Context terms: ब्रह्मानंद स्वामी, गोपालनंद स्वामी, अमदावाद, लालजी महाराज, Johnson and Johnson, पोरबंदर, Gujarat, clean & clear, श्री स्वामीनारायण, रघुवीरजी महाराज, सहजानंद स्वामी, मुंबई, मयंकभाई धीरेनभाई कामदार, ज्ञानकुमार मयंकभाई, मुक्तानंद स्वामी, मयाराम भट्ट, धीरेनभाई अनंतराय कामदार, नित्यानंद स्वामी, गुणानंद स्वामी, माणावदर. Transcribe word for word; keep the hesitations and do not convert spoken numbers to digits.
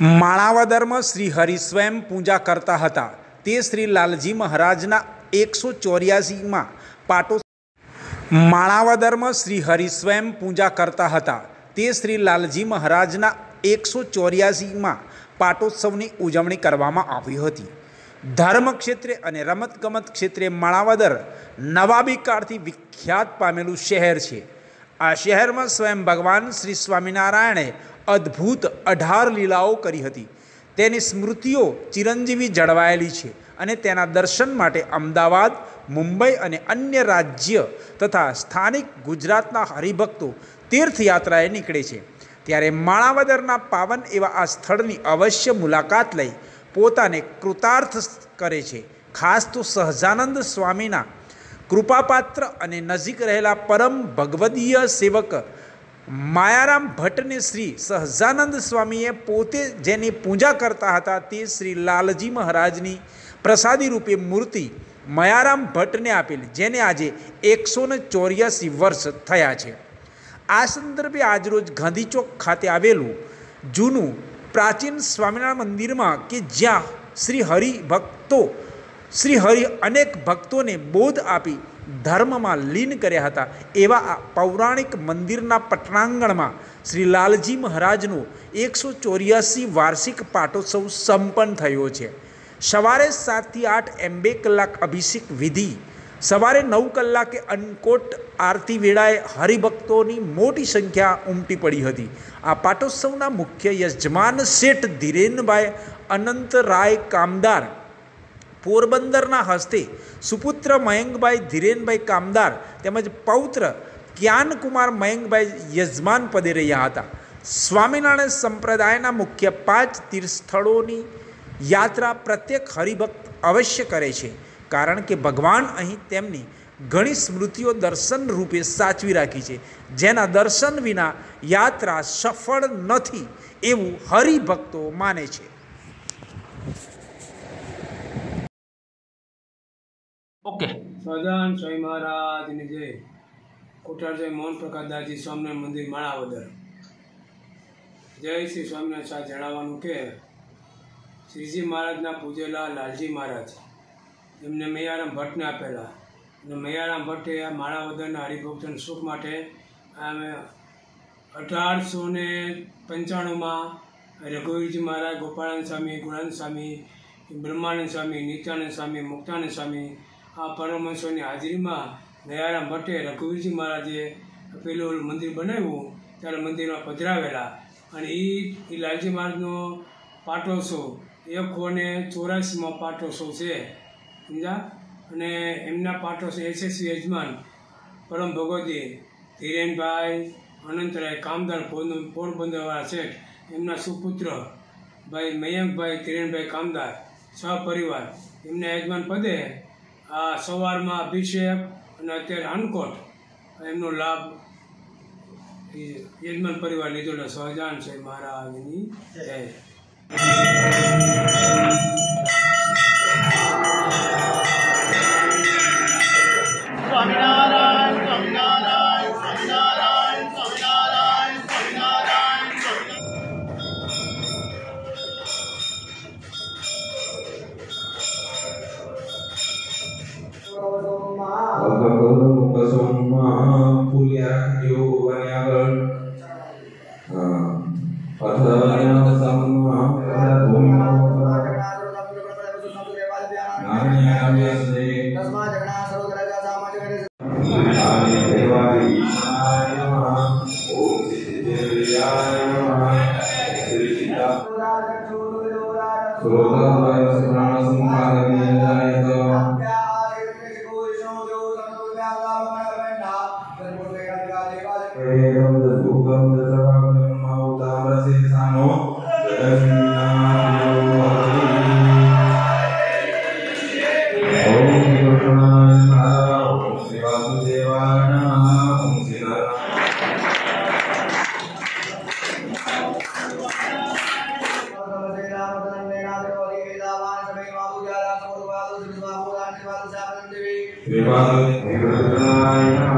माणावदर में श्रीहरि स्वयं पूजा करता हता ते श्री लालजी महाराजना एक सौ चौरासी में पाटो माणावदर में श्रीहरि स्वयं पूजा करता हता ते श्री लालजी महाराजना एक सौ चौरासी में पाटोत्सवनी उजवणी करवामां आवी हती। धर्म क्षेत्रे अने रमतगमत क्षेत्रे माणावदर नवाबी काळथी विख्यात पामेलुं शहर छे। आ शहर में स्वयं भगवान श्री स्वामीनारायणे अद्भुत अठार लीलाओं करी हती। तेनी स्मृतिओ चिरंजीवी जळवायेली छे अने तेना दर्शन माटे अमदावाद, मुंबई अने अन्य राज्य तथा स्थानिक गुजरातना हरिभक्तो तीर्थयात्राए निकळे छे। त्यारे माणावदरना पावन एवा आ स्थळनी अवश्य मुलाकात लई पोताने कृतार्थ करे छे। खास तो सहजानंद स्वामीना कृपापात्र अने नजीक रहेला परम भगवदीय सेवक मयाराम भट्ट ने श्री सहजानंद स्वामीए पोते जेनी पूजा करता हता ते श्री लालजी महाराजनी प्रसादी रूपे मूर्ति मयाराम भट्ट ने आपेली, जेने आजे एक सौ चौरासी वर्ष थया छे। आ संदर्भे आज रोज गांधी चौक खाते आवेलू जूनू प्राचीन स्वामीनारायण मंदिर में कि ज्यां श्री हरि भक्तो श्री हरि अनेक भक्तों ने बोध आपी धर्म में लीन कर्या हता एवा पौराणिक मंदिरना पटनांगण में श्री लालजी महाराजनो एक सौ चौरासी वार्षिक पाटोत्सव संपन्न थयो छे। सवारे सात थी आठ एम बे कलाक अभिषेक विधि, सवारे नौ कलाके अन्नकूट आरती वेळाए हरिभक्तोनी मोटी संख्या उमटी पड़ी हती। आ पाटोत्सवना मुख्य यजमान शेठ धीरेनभाई अनंतराय कामदार पोरबंदरना हस्ते सुपुत्र मयंकभाई धीरेनभाई कामदार तेमज पौत्र ज्ञानकुमार मयंकभाई यजमान पदे रह्या हता। स्वामीनारायण संप्रदायना मुख्य पांच तीर्थस्थळोनी यात्रा प्रत्येक हरिभक्त अवश्य करे छे, कारण के भगवान अहीं तेमनी घणी स्मृतिओ दर्शन रूपे साचवी राखी छे, जेना दर्शन विना यात्रा सफल नथी एवुं हरिभक्तो माने छे। ओके सहजानंद स्वामी महाराज ने जय। कोठारजय मोहन प्रकाश दाजी स्वामीनारायण मंदिर माणावदर। जय श्री स्वामीनारायण साथ जणाववानुं के श्रीजी महाराजना पूजेला लालजी महाराज एमने मयाराम भट्टने आपेला अने मयाराम भट्टे आ माणावदरना हरिभक्तोना सुख माटे अठार सौ ने पंचाणुंमां रघुवीरजी महाराज, गोपालनंद स्वामी, गुणानंद स्वामी, ब्रह्मानंद स्वामी, नित्यानंद स्वामी, मुक्तानंद स्वामी आ परमहंसों की हाजरी में मयाराम भट्टे रघुवीरजी महाराजे पेलू मंदिर बनाव्यू त्यारे मंदिर में पधरावेला अने ई लालजी महाराजनो पाटोत्सव एक सौ ने चौरासी में पाटोत्सव है, समझा। अने एमना पाटोत्सव यशस्वी यजमान परम भगवती धीरेनभाई अनंतराय कामदार पोरबंदरवाळा सेठ एमना सुपुत्र भाई मयंकभाई धीरेनभाई कामदार सपरिवार एमना यजमान पदे आ सवार में अभिषेक और अत्यारे अन्नकूट एमनो लाभ यजमान परिवार लीधेलो। सहजानंद स्वामी महाराजनी जय। Devi, Devi, Devi, Devi,